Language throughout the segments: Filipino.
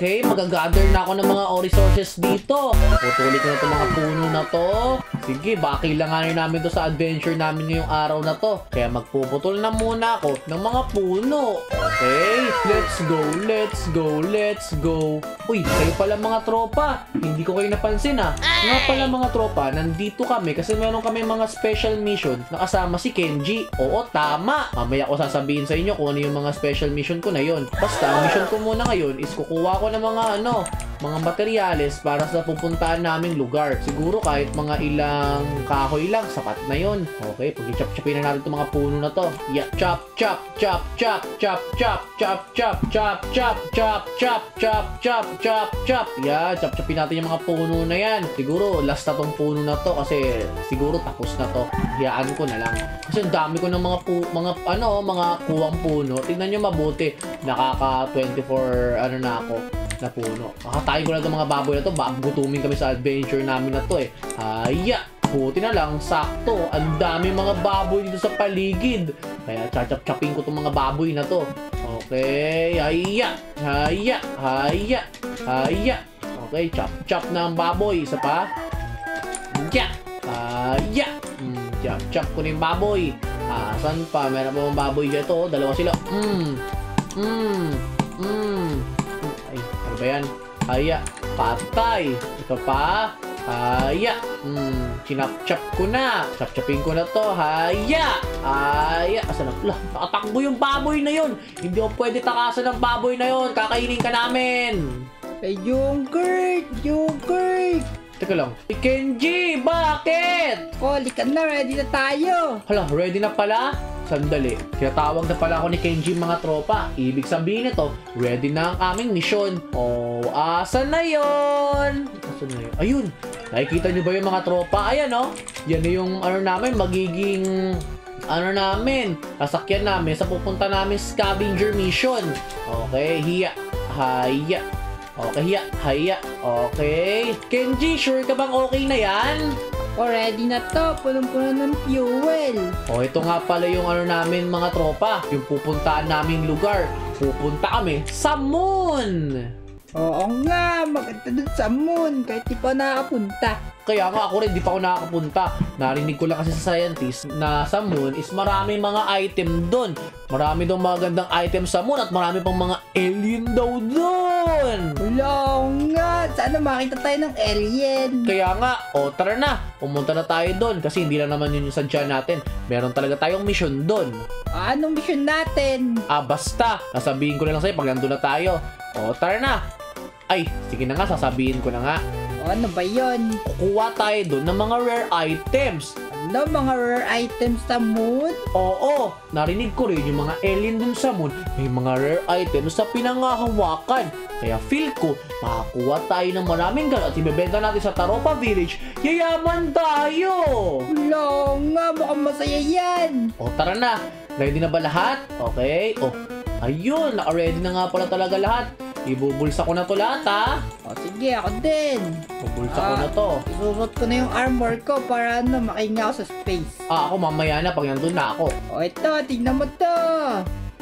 Okay, magagather na ako ng mga resources dito. Putuli ko na itong mga puno na to. Sige, baka kailanganin namin to sa adventure namin ngayong araw na to. Kaya magpuputol na muna ako ng mga puno. Okay, let's go, let's go, let's go. Uy, kayo pala mga tropa. Hindi ko kayo napansin ha. Nga pala mga tropa, nandito kami kasi meron kami mga special mission na kasama si Kenji. Oo, tama. Mamaya ko sasabihin sa inyo kung ano yung mga special mission ko na yun. Basta, ang mission ko muna ngayon is kukuha ko ng mga mga materyales para sa pupuntaan naming lugar. Siguro kahit mga ilang kahoy lang, sapat na yon. Okay, pag-chop-chopin na natin itong mga puno na to. Yeah, chop, chop, chop, chop, chop, chop, chop, chop, chop, chop, chop, chop, chop, chop, chop, chop. Yeah, chop-chopin natin yung mga puno na yan. Siguro last na tong puno na to kasi siguro tapos na to. Hiyaan ko na lang. Kasi dami ko ng mga kuwang puno. Tingnan nyo mabuti. Nakaka 24 ano na ako na puno. Makatayin ko na itong mga baboy na to. Gutumin kami sa adventure namin na to eh. Haya! Buti na lang, sakto. Ang dami mga baboy dito sa paligid. Kaya chachap-chapin ko itong mga baboy na to. Okay, haya! Haya! Haya! Haya! Okay, chap-chap na ang baboy. Isa pa. Haya! Haya! Chap-chap ko na yung baboy. Saan pa? Meron pa mga baboy dito. Dalawa sila. Ay, ano ba yan? Haya, patay. Ito pa. Haya. Chinap-chap ko na. Chap-chapin ko na to. Haya. Haya. Asan na? Nakatakbo yung baboy na yun. Hindi ko pwede takasan ang baboy na yun. Kakainin ka namin. Ay, Junker! Junker! Teka lang. Si Kenji, bakit? Holy ka na. Ready na tayo. Hala, ready na pala? Sandali, tinatawag na pala ako ni Kenji mga tropa. Ibig sabihin nito, ready na ang aming mission. Oh, asan na yun? Asan na yun? Ayun, nakikita nyo ba yung mga tropa? Ayan o, yan na yung ano namin, magiging ano namin, sasakyan namin sa pupunta namin scavenger mission. Okay, hiya, haya. Okay, hiya, haya. Okay, Kenji, sure ka bang okay na yan? Already na to, punong-puno ng fuel. O, ito nga pala yung ano namin mga tropa, yung pupuntaan naming lugar. Pupunta kami sa moon! Oo nga, maganda dun sa moon, kahit di pa nakapunta. Kaya nga ako rin, di pa ako nakakapunta. Narinig ko lang kasi sa scientist na sa moon is marami mga item dun. Marami daw magandang item sa moon at marami pang mga alien daw dun. Wala nga, sana makita tayo ng alien. Kaya nga, o tara na, pumunta na tayo dun. Kasi hindi lang naman yun yung sadya natin. Meron talaga tayong mission dun. Anong mission natin? Basta, nasabihin ko na lang sa'yo pag nandun na tayo. O tara na. Ay, sige na nga, sasabihin ko na nga. Ano ba yun? Kukuha tayo doon ng mga rare items. Ano? Mga rare items sa moon? Oo. Narinig ko rin yung mga alien dun sa moon. May mga rare items sa pinangahawakan. Kaya feel ko, makakuha tayo ng maraming ganun at ibebenta natin sa Taropa Village. Yayaman tayo! Wala nga, mukhang masaya yan. O tara na. Ready na ba lahat? Okay. O, ayun. Naka-ready na nga pala talaga lahat. Ibubulsa ko na to lahat ha. O sige, ako din. Ibubulsa ko na to. Isurot ko na yung armor ko para makinga ako sa space. Ako mamaya na pag nandun na ako. O ito, tignan mo to.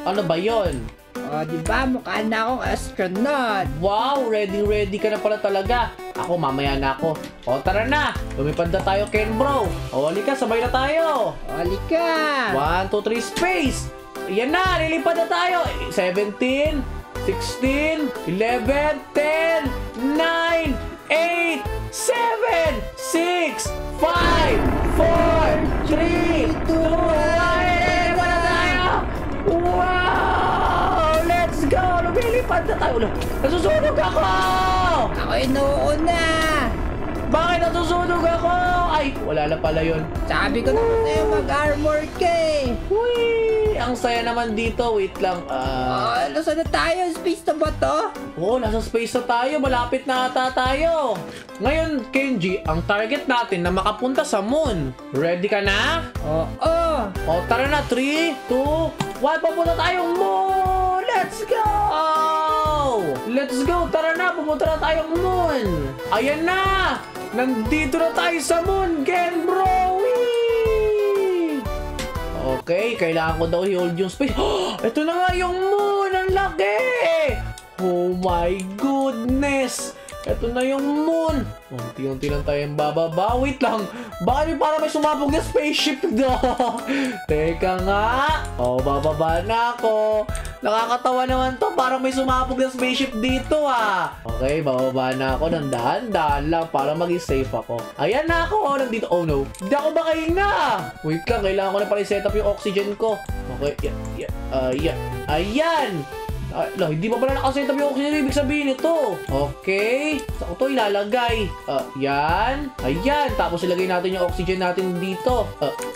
Ano ba yun? O diba, mukha na akong astronaut. Wow, ready ka na pala talaga. Ako mamaya na ako. O tara na, lumipad na tayo Ken bro. O halika, sabay na tayo. O halika. 1, 2, 3, space. Yan na, lilipad na tayo. 17 16, 11, 10, 9, 8, 7, 6, 5, 4, 3, 2, 1, wala tayo! Wow! Let's go! Lumilipad na tayo! Nasusunog ako! Ako'y nauuna! Bakit nasusunog ako? Ay, wala na pala yun. Sabi ko naman sa'yo mag-armor ka eh! Whee! Ang saya naman dito. Wait lang. Nasa na tayo? Space na ba to? Oo, nasa space na tayo. Malapit na ata tayo. Ngayon, Kenji, ang target natin na makapunta sa moon. Ready ka na? Oo. O, tara na. 3, 2, 1. Papunta tayong moon! Let's go! Let's go! Tara na. Pupunta na tayong moon. Ayan na! Nandito na tayo sa moon, Ken bro! Okay, kailangan ko daw i-hold yung space. Ito na nga yung moon! Ang laki! Oh my God! madness! Ito na yung moon! Unti-unti lang tayong bababa. Wait lang! Baka yung parang may sumabog na spaceship na! Teka nga! O, bababa na ako! Nakakatawa naman to! Parang may sumabog na spaceship dito ah! Okay, bababa na ako ng dahan-dahan lang para maging safe ako. Ayan na ako! Nandito! Oh no! Hindi ako makain na! Wait lang! Kailangan ko na pala i-set up yung oxygen ko. Okay, yan! Ayan! Ala, hindi pa pala nakaset up yung oxygen. Ibig sabihin ito. Okay. Saan ko ito ilalagay? Yan. Ayan. Tapos ilagay natin yung oxygen natin dito.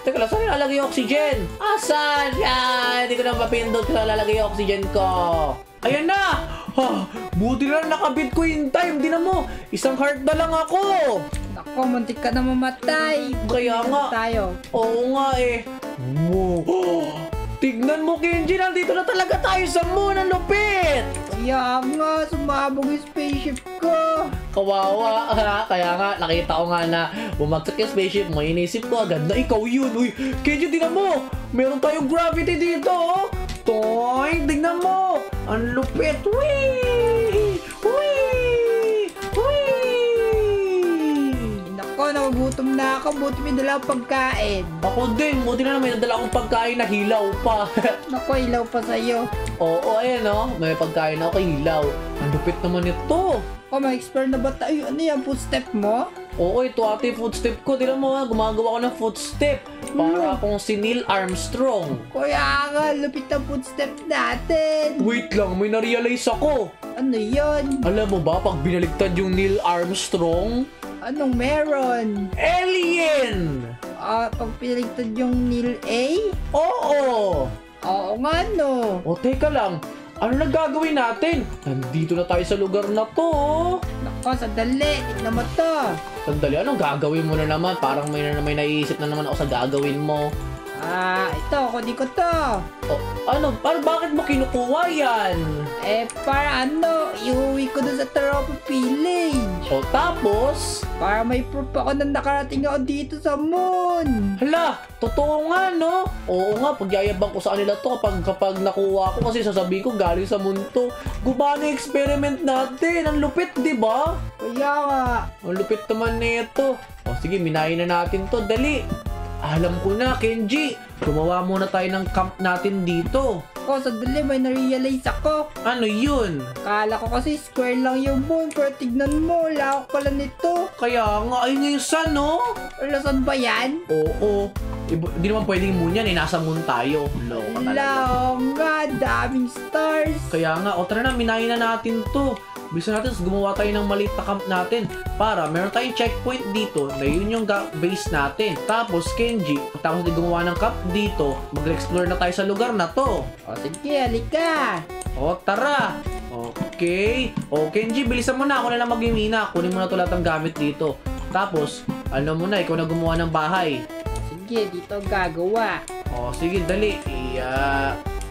Teka lang, saan ilalagay yung oxygen? Asan? Yan. Hindi ko na mapindot kung ilalagay yung oxygen ko. Ayan na! Ha, buti na nakabit ko in time. Di na mo, isang heart na lang ako. Ako, muntik ka na mamatay. Kaya nga. Tayo. Oo nga eh. Tignan mo, Kenji! Nandito na talaga tayo sa moon! Ang lupit! Kaya nga, sumabog yung spaceship ko! Kawawa! Kaya nga, nakita ko nga na bumagsak yung spaceship mo. Inisip ko agad na ikaw yun! Uy! Kenji, tignan mo! Meron tayong gravity dito! Oh. Toy! Tignan mo! Ang lupit! Wee! Wee! Wee! Nako, nagugutom na ako. Buti may dala akong pagkain. Ako din. Buti na lang may nadala akong pagkain na hilaw pa. Nako, hilaw pa sa'yo. Oo, ayan o. May pagkain ako hilaw. Ang lupit naman ito. Oh, ma-explore na ba tayo? Ano yan? Footstep mo? Oo, ito ate footstep ko. Tignan mo ha, gumagawa ko ng footstep. Para akong si Neil Armstrong. Kuya nga, lupit ang footstep natin. Wait lang, may na-realize ako. Ano yun? Alam mo ba, pag binaligtad yung Neil Armstrong? Anong meron? Alien! Pag binaligtad yung Neil A? Oo! Oo nga no. O teka lang, ano na gagawin natin? Nandito na tayo sa lugar na to. Nako, sandali, tignan mo to. Sandali, anong gagawin mo na naman? Parang may naiisip na naman ako sa gagawin mo. Ito, kunin ko to. Oh, ano? Bakit mo kinukuha yan? Eh, para ano, iuwi ko dun sa Taropa Village. O, tapos? Para may proof ako na nakarating ako dito sa moon. Hala, totoo nga, no? Oo nga, pagyayabang ko sa kanila to kapag nakuha ko kasi sasabihin ko galing sa moon to. Gumana yung experiment natin. Ang lupit, di ba? Kaya nga. Ang lupit naman nito. O, sige, minahin na natin to. Dali. Alam ko na, Kenji! Gumawa muna tayo ng camp natin dito. Ako, sadali, may na-realize ako. Ano yun? Akala ko kasi square lang yung moon, pero tignan mo, wala ako pala nito. Kaya nga, ay nga yung sun, no? Wala, sun ba yan? Oo. Hindi naman pwedeng moon yan, eh. Nasa moon tayo. Wala, nga, daming stars. Kaya nga, o tara na, minahin na natin to. Bisa natin, gumawa tayo ng maliit na camp natin. Para meron tayong checkpoint dito na yun yung base natin. Tapos, Kenji, tapos natin gumawa ng camp dito, mag-explore na tayo sa lugar na to. O, sige, halika. O, tara. Okay. O, Kenji, bilisan mo na. Ako na lang mag-imina. Kunin mo na ito lahat ng gamit dito. Tapos, alam mo na, ikaw na gumawa ng bahay. Sige, dito gagawa. O, sige, dali.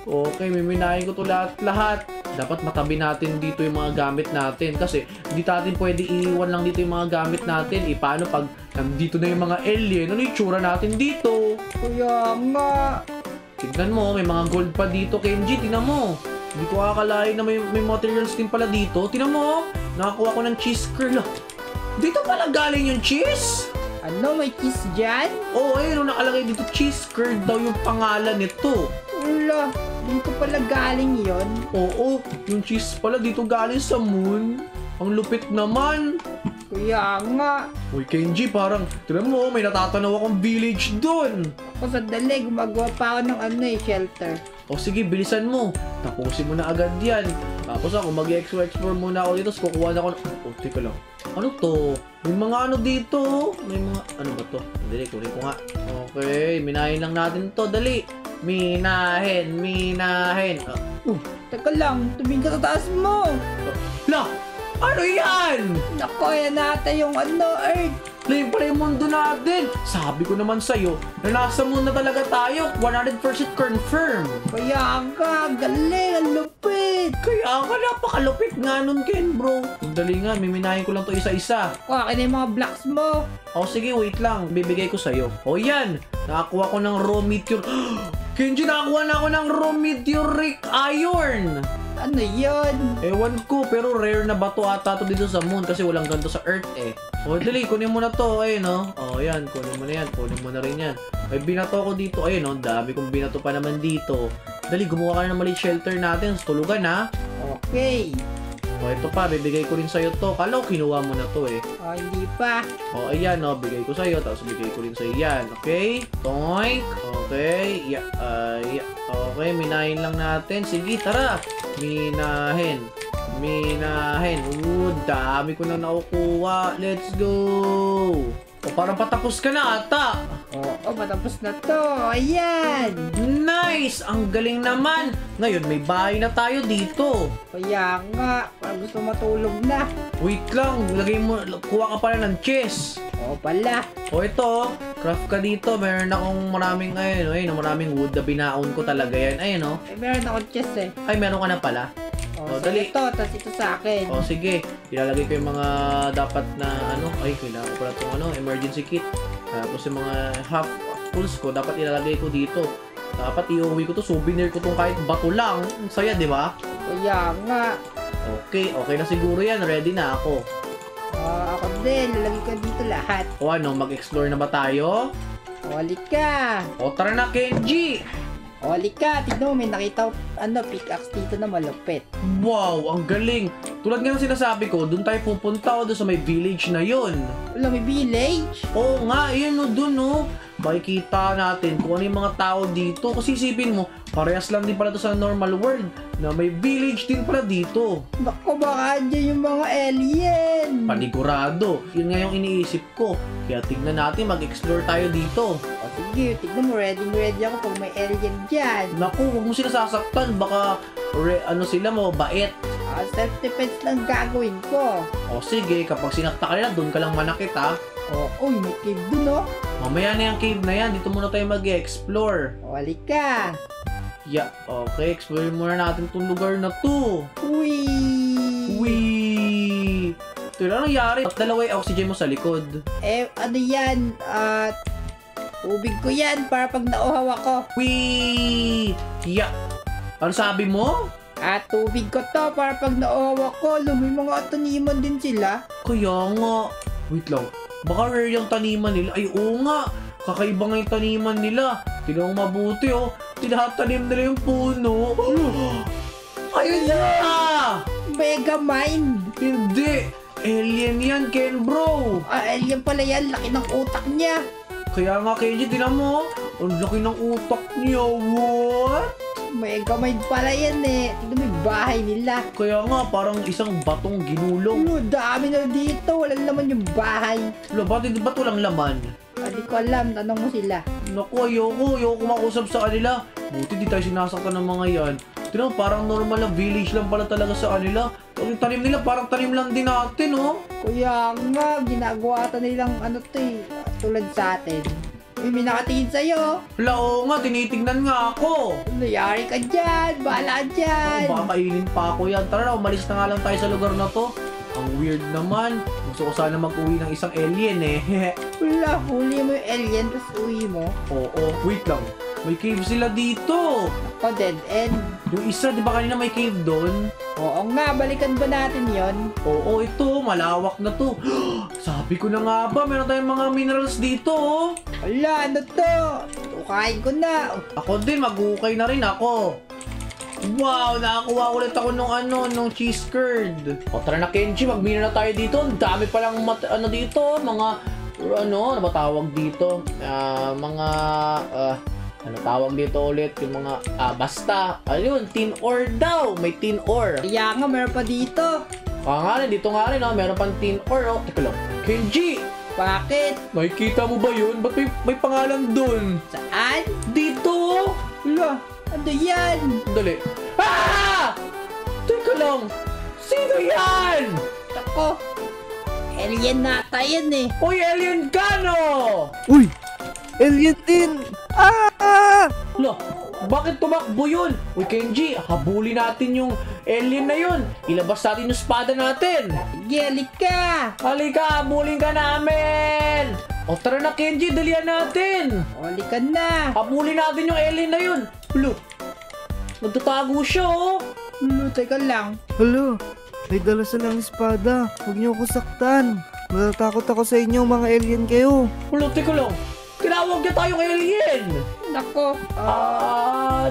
Okay, miminahin ko ito lahat-lahat. Dapat matabi natin dito yung mga gamit natin kasi hindi natin pwede iiwan lang dito yung mga gamit natin. E paano pag nandito na yung mga alien? Ano yung tsura natin dito? Kaya nga. Tignan mo, may mga gold pa dito, Kenji. Tignan mo. Hindi ko akalain na may materials din pala dito. Tignan mo, nakakuha ko ng cheese curl. Dito pala galing yung cheese? Ano, may cheese dyan? Oo, ayun, nakalagay dito. Cheese curl daw yung pangalan nito. Wala. Dito pala galing yon. Oo, yung cheese pala dito galing sa moon. Ang lupit naman. Kaya nga. Uy, Kenji, parang, tignan mo, may natatanaw akong village doon. Ako, sandali, gumagawa pa ako ng shelter. O sige, bilisan mo. Tapusin mo na agad yan. Tapos ako, mag-explore muna ako dito. So, kukuha na ako. Oh, teka lang. Ano to? May mga ano dito? May mga, ano ba to? Dali, kunin ko nga. Okay, minahin lang natin to. Dali. Minahin. Teka lang, tumingin ka sa taas mo. La! Ano yan? Nako, yan natin yung Earth. Layo pala yung mundo natin. Sabi ko naman sa'yo, na nasa moon na talaga tayo. 100% confirm. Kaya ka, galing, ang lupit. Kaya ka, napakalupit nga nun, Ken, bro. Dali nga, miminahin ko lang to isa-isa. Akin na yung mga blocks mo. O sige, wait lang. Bibigay ko sa'yo. O yan, nakakuha ko ng raw meteor. Kenji, nakakuha na ako ng raw meteoric iron. Ano yun? Ewan ko, pero rare na bato ata to dito sa moon kasi walang ganito sa Earth eh. O, dali, kunin mo na to, ayun o. O, yan, kunin mo na yan, kunin mo na rin yan. May binato ko dito, ayun o, dami kong binato pa naman dito. Dali, gumawa ka na ng maliit shelter natin, tulugan ha. Okay. O, ito pa, bibigay ko rin sa'yo to. Kala ko kinuha mo na to eh. O, hindi pa. O, ayan o, bigay ko sa'yo, tapos bigay ko rin sa'yo yan. Okay? Toink. Okay, yeah, yeah. Okay, minahin lang natin. Sige, tara. Minahin. Minahin. Dami ko na nakukuha. Let's go. O, parang patapos ka na ata. Oo, patapos na to. Ayan. Nice. Ang galing naman. Ngayon, may bahay na tayo dito. Kaya nga. Parang gusto matulog na. Wait lang. Lagay mo, kuha ka pala ng chest. Oo pala. O, ito. Craft ka dito. Meron akong maraming, ayun, ayun, maraming wood na binaon ko talaga yan. Ayun, o. Ay, meron akong chest eh. Ay, meron ka na pala. O, dali. Ito, tapos ito sa akin. O, sige. Ilalagay ko yung mga dapat na, ano, ay, kailangan ko pala itong, ano, emergency kit. Tapos yung mga half tools ko, dapat ilalagay ko dito. Dapat iuwi ko to, souvenir ko itong kahit bato lang. Ang saya, di ba? Kaya nga. Okay, okay na siguro yan. Ready na ako. Ako din. Lalagay ko dito lahat. O, ano, mag-explore na ba tayo? O, halika. O, tara na, Kenji. O, halika, tignan mo, may nakita ko, ano, pickaxe dito na malupit. Wow, ang galing. Tulad nga ng sinasabi ko, doon tayo pupunta o doon sa may village na yon. Wala, may village? Oo nga, yun o, doon o. Makikita natin kung ano yung mga tao dito. Kasi isipin mo, parehas lang din pala to sa normal world na may village din pala dito. Naku, baka dyan yung mga alien. Panigurado. Yun nga yung iniisip ko. Kaya tignan natin, mag-explore tayo dito. Sige, tignan mo, ready ako pag may alien dyan. Naku, huwag mo sila sasaktan. Baka, ano sila mo, bait. Self-defense lang gagawin ko. O sige, kapag sinakta ka nila, doon ka lang manakit ha. Uy, may cave dun o. Mamaya na yung cave na yan. Dito muna tayo mag-explore. O, halika. Yeah, okay, explore muna natin itong lugar na to. Uy! Uy! Ito lang nangyari. At dalawa yung oxygen mo sa likod. Eh, ano yan? Ubig ko yan para pag nauhaw ako. Wee! Yeah! Ano sabi mo? At tubig ko to para pag nauhaw ako. May mga taniman din sila. Kaya nga. Wait lang. Baka rare yung taniman nila. Ay, oo nga. Kakaiba nga yung taniman nila. Tinawang mabuti, oh. Tinatanim nila yung puno. Ayun na! Mega mind! Hindi! Alien yan, Ken bro! Ah, alien pala yan. Laki ng utak niya. Kaya nga, Kenji, tinan mo, ang laki ng utak niya, what? May gamay pala yan eh. Tignan mo yung bahay nila. Kaya nga, parang isang batong ginulong. Ulo, dami na dito. Walang laman yung bahay. Ulo, bakit ba't walang laman? Hindi ko alam. Tanong mo sila. Naku, ayoko. Ayoko makusap sa kanila. Buti di tayo sinasaktan ng mga yan. Tignan mo, parang normal na village lang pala talaga sa kanila. Yung tanim nila, parang tanim lang din natin, oh. Kaya nga, ginagawa ito nilang ano to eh. Tulad sa atin. May nakatingin sa'yo. Lao nga, tinitignan nga ako. Nayari ka dyan, bahala dyan. Baka kainin pa ako yan. Tara na, umalis na nga lang tayo sa lugar na to. Ang weird naman. Gusto ko sana mag-uwi ng isang alien eh. Wala, huli mo yung alien, tapos uwi mo. Oo, wait lang. May cave sila dito. Ako, dead end. Yung isa, di ba kanina may cave doon? Oo nga, balikan ba natin yon? Oo, ito, malawak na to. Sabi ko na nga ba, meron tayong mga minerals dito. Ala, ano to? Ukain ko na. Ako din, mag-ukay na rin ako. Wow, nakakuha ulit ako nung ano, nung cheese curd. O tara na, Kenji, mag-mina na tayo dito. Ang dami palang ano dito, mga, ano ba tawag dito? Mga, ano tawag dito ulit? Yung mga, basta. Ayun, tin ore daw. May tin ore. Kaya nga, meron pa dito. Kaya nga rin, dito nga rin, oh. Meron pang tin ore, oh. Teka lang. Kenji! Bakit? Nakikita mo ba yun? Ba't may pangalan dun? Saan? Dito! Wala, ano yan? Dali. Ah! Teka lang. Sino yan? Ako. Alien nata yan eh. Uy, alien ka, no? Uy! Alien din! Ah! Lo, bakit tumakbo yun? Uy, Kenji, habulin natin yung alien na yun. Ilabas natin yung espada natin. Halika! Halika, habulin ka namin! O tara na, Kenji, dalian natin. Halika na. Habulin natin yung alien na yun. Lo, nagtatago siya, oh. Teka lang. Hala, may dala silang espada. Huwag niyo ako saktan. Matatakot ako sa inyo, mga alien kayo. Hala, teka lang. Kinawag niya tayong alien. Nako.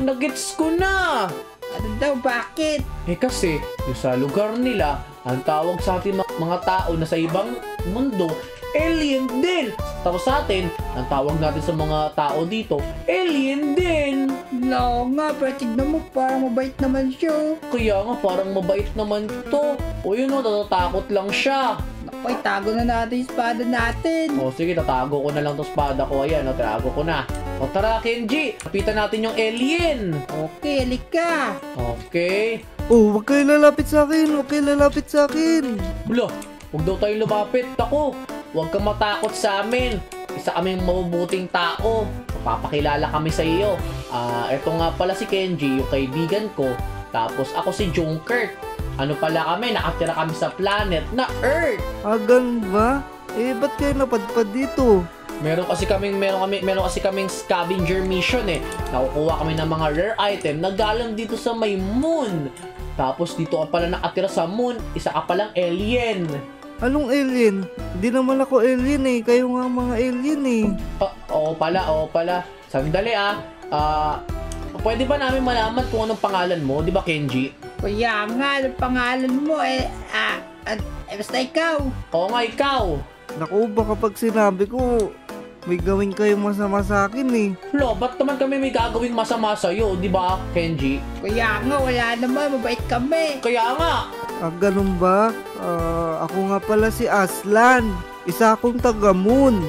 Nag-gets ko na. Ano daw, bakit? Eh kasi, yung sa lugar nila, ang tawag sa ating mga tao na sa ibang mundo, alien din. Tapos sa atin, ang tawag natin sa mga tao dito, alien din. Lao nga, pero tignan mo, parang mabait naman siya. Kaya nga, parang mabait naman to. O yun o, natatakot lang siya. Nakoy, tago na natin yung espada natin. O sige, tatago ko na lang to espada ko. Ayan, natago ko na. O tara, Kenji, kapitan natin yung alien. Okay, alika. Okay. Oh, huwag kayo lalapit sa akin. Huwag kayo lalapit sa akin. Bula, huwag daw tayo lumapit. Ako, huwag kang matakot sa amin. Isa kaming mabubuting tao. Papakilala kami sa iyo. Eto nga pala si Kenji, yung kaibigan ko. Tapos ako si Junker. Ano pala kami, nakatira kami sa planet na Earth. Agan ba? Eh, ba't kayo napadpad dito? Meron kasi kaming scavenger mission eh. Nakukuha kami ng mga rare item na galing dito sa may moon. Tapos dito ka pala nakatira sa moon, isa ka palang alien. Anong alien? Hindi naman ako alien eh. Kayo nga mga alien eh. Oo pala. Sandali ah. Pwede ba namin malaman kung anong pangalan mo? Di ba, Kenji? Kaya nga, anong pangalan mo eh? Basta ikaw. Oo nga, ikaw. Naku, baka pag sinabi ko, may gawin kayong masama sa akin eh. Lo, ba't naman kami may gagawin masama sa'yo? Di ba, Kenji? Kaya nga, wala naman. Mabait kami. Kaya nga. Ah, ganun ba? Ako nga pala si Aslan. Isa akong taga-moon.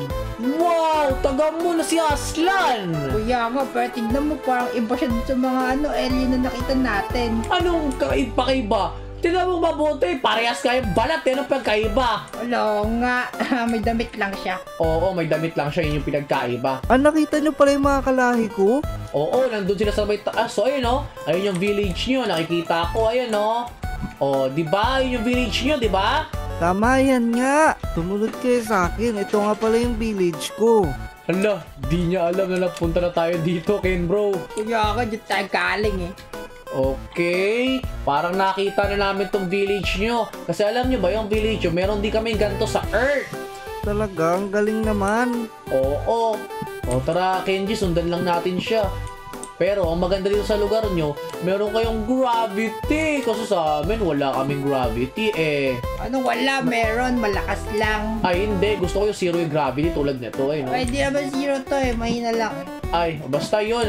Wow! Taga-moon na si Aslan! Kuya nga, pero tignan mo parang iba siya sa mga alien na nakita natin. Anong kakaiba? Tignan mo mabuti, parehas kayong balat eh, ng pagkaiba. Wala nga, may damit lang siya. Oo, may damit lang siya, yun yung pinagkaiba. Ah, nakita niyo pala yung mga kalahi ko? Oo, nandun sila sa may taas. So, ayun o, ayun yung village niyo, nakikita ko, ayun o. Oh, di ba? Yung village nyo, di ba? Tama yan nga. Tumulog kayo sa akin. Ito nga pala yung village ko. Hala, di niya alam na napunta na tayo dito, Ken bro. Kaya ako, dito tayo galing eh. Okay, parang nakita na namin tong village nyo. Kasi alam nyo ba yung village nyo, meron di kami ganito sa Earth. Talaga, ang galing naman. Oo. O tara, Kenji, sundan lang natin siya. Pero ang maganda dito sa lugar nyo, meron kayong gravity. Kasi sa amin, wala kaming gravity eh. Anong wala? Meron. Malakas lang. Ay, hindi. Gusto ko yung zero yung gravity tulad nito eh. No? Pwede naman zero to eh. Mahina lang eh. Ay, basta yun.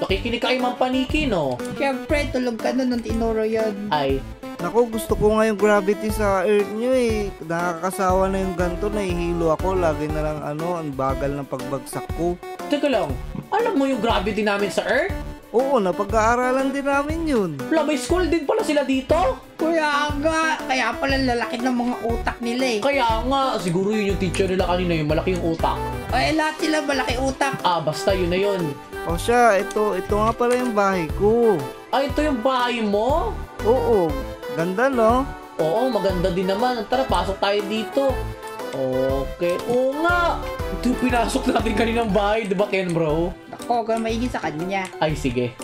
Nakikinig ka kay Mang Paniki, no? Siyempre, tulog ka nun nung tinuro yun. Ay. Naku, gusto ko nga yung gravity sa Earth nyo eh. Nakakasawa na yung ganito. Nahihilo ako. Lagi na lang ang bagal ng pagbagsak ko. Teka lang. Alam mo yung gravity namin sa Earth? Oo, napag-aaralan din namin yun. May school din pala sila dito? Kaya nga, kaya pala lalaki ng mga utak nila eh. Kaya nga, siguro yun yung teacher nila kanina yung malaki yung utak. Ay, lahat sila malaki utak. Ah, basta yun na yun. O siya, ito nga pala yung bahay ko. Ay, ito yung bahay mo? Oo, ganda no? Oo, maganda din naman. Tara, pasok tayo dito. Okay, oo nga. Ito yung pinasok natin kaninang bahay, diba Ken bro? Ako, kaya maigil sa kanya. Ay, sige.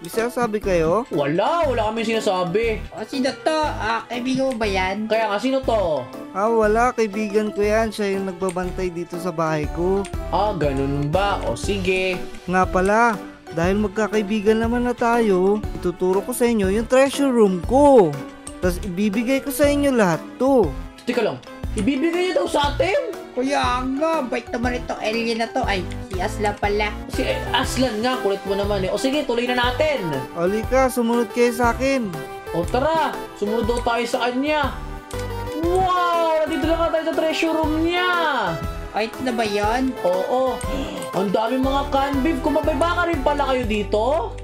May sinasabi kayo? Wala kami sinasabi. O, sino to? Kaibigan mo ba yan? Kaya nga, sino to? Ah, wala, kaibigan ko yan. Siya yung nagbabantay dito sa bahay ko. Ah, ganun ba? O, sige. Nga pala, dahil magkakaibigan naman na tayo, ituturo ko sa inyo yung treasure room ko. Tapos ibibigay ko sa inyo lahat to. Teka lang, ibibigay niyo daw sa atin? Kuya nga, bait naman itong alien na to. Ay, si Aslan pala. Si Aslan nga, kulit mo naman eh. O sige, tuloy na natin. Alika, sumunod kayo sa akin. O tara, sumunod daw tayo sa kanya. Wow, nandito na nga tayo sa treasure room niya. Ay, ito na ba yun? Oo. Ang dami mga canbib. Kumabay baka rin pala kayo dito?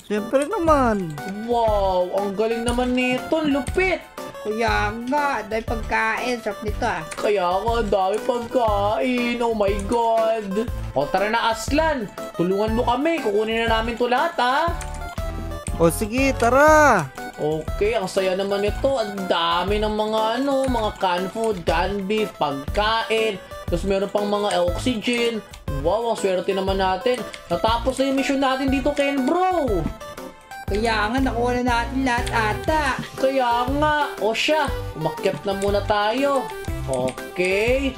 Siyempre naman. Wow, ang galing naman nito. Lupit. Kaya nga, dahil pagkain. Sarap nito ah. Kaya nga, dahil pagkain. Oh my God. O tara na Aslan. Tulungan mo kami. Kukunin na namin ito lahat ah. O sige, tara. Okay, ang saya naman nito. Ang dami ng mga canned food, canned beef, pagkain. Tapos meron pang mga oxygen. Wow, ang swerte naman natin. Natapos na yung mission natin dito, Ken bro. Kaya nga, nakuha na natin lahat ata. Kaya nga. O siya, umakyat na muna tayo. Okay.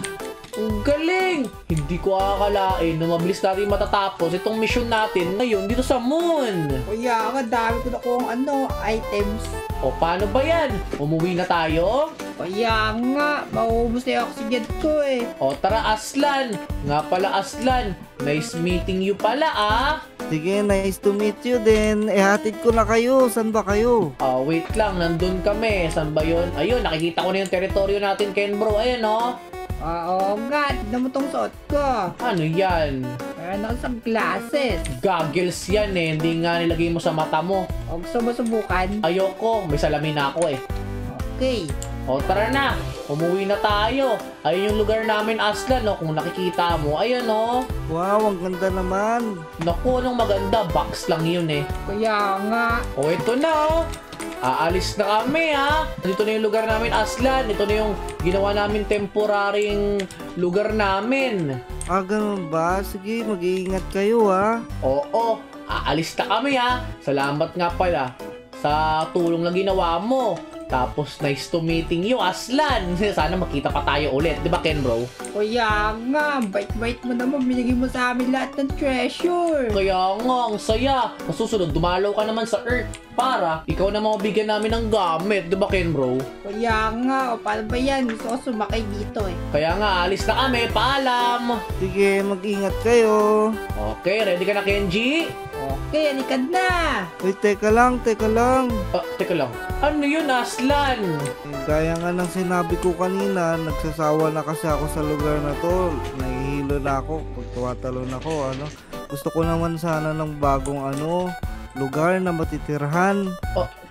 Ang galing! Hindi ko akalain na mabilis natin matatapos itong mission natin ngayon dito sa moon. Kaya nga, dami ko na kung ano, items. O paano ba yan? Umuwi na tayo? Kaya nga, maubos na yung oxygen ko eh. O tara Aslan! Nga pala Aslan, nice meeting you pala ah! Sige, nice to meet you din. Ihatid ko na kayo, saan ba kayo? Ah, wait lang, nandun kami. Saan ba yun? Ayun, nakikita ko na yung teritoryo natin, Ken bro. Ayun oh! Oo nga, tignan mo itong suot ko. Ano yan? Meron ako sa glasses. Goggles yan eh, hindi nga nilagay mo sa mata mo. O gusto mo subukan? Ayoko, may salamin na ako eh. Okay. O tara na, umuwi na tayo. Ayun yung lugar namin Aslan no, kung nakikita mo. Ayun o. Wow, ang ganda naman. Naku, anong maganda, box lang yun eh. Kaya nga. O ito na o. Aalis na kami ha. Dito na yung lugar namin Aslan. Ito na yung ginawa namin temporaryong lugar namin. Ah, ganun ba? Sige, mag-iingat kayo ha. Oo, aalis na kami ha. Salamat nga pala sa tulong na ginawa mo. Tapos nice to meeting you Aslan. Sana makita pa tayo ulit, 'di ba Ken bro? Kaya nga, bait-bait mo naman, binigay mo sa amin lahat ng treasure. Kaya nga, ang saya. Masusunod, dumalaw ka naman sa Earth para ikaw na mabigyan namin ng gamit, 'di ba Ken bro? Kaya nga, o paano ba 'yan? Gusto ko sumakay dito eh. Kaya nga, alis na kami, paalam. Sige, mag-ingat kayo. Okay, ready ka na Kenji? Okay, anikad na! Uy, teka lang. Teka lang. Ano yun, Aslan? Gaya nga ng sinabi ko kanina, nagsasawa na kasi ako sa lugar na to. Nahihilo na ako, pagtuwatalon ako, ano. Gusto ko naman sana ng bagong, ano, lugar na matitirhan.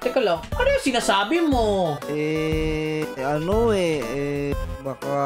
Teka lang, ano yung sinasabi mo? Baka,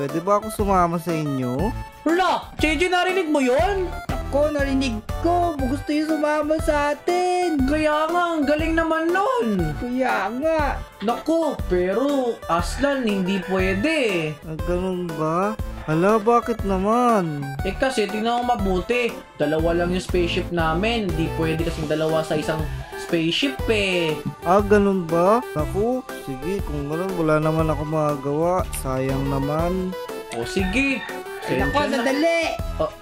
pwede ba ako sumama sa inyo? Wala! JJ, narinig mo yun? Ako, narinig ko. Gusto yung sumama sa atin. Kaya nga, ang galing naman nun. Kaya nga. Naku, pero Aslan, hindi pwede. Ganun ba? Hala, bakit naman? Eh kasi, tingnan mo mabuti. Dalawa lang yung spaceship namin. Hindi pwede kasing dalawa sa isang spaceship eh. Ah, ganun ba? Naku, sige, kung ganun, wala naman ako magagawa. Sayang naman. O sige. Naku, nadali!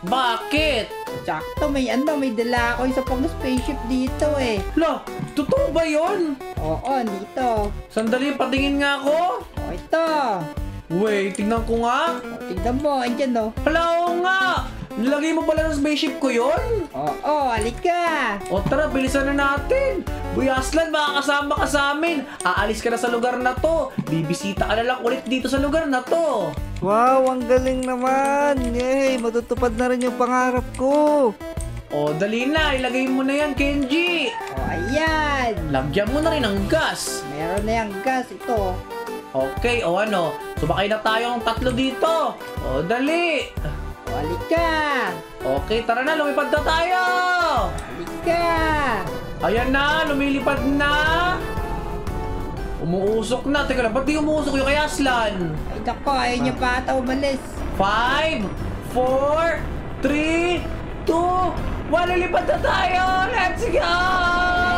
Bakit? Sakto, may dala ako isa pang spaceship dito eh. Hala, totoo ba yun? Oo, dito. Sandali, patingin nga ako. O, ito. Wait, tignan ko nga. O, tignan mo, andyan o. Hala, oo nga! Nilagay mo pala ng spaceship ko yun? Oo, halika. O tara, bilisan na natin. Boy Aslan, makakasama ka sa amin. Aalis ka na sa lugar na to. Bibisita ka na lang ulit dito sa lugar na to. Wow, ang galing naman. Yay, matutupad na rin yung pangarap ko. O, dali na. Ilagay mo na yan, Kenji. O, ayan. Lagyan mo na rin ang gas. Meron na yung gas. Ito. Okay, o ano. Sumakay na tayong tatlo dito. O, dali. O, halika. Okay, tara na. Lumipad na tayo. Halika. Ayan na, lumilipad na. Umuusok na. Teka lang, ba't di umuusok yung kay Aslan? Ay, naku, ayaw niya pa ata umalis. 5, 4, 3, 2, 1, lilipad na tayo! Let's go!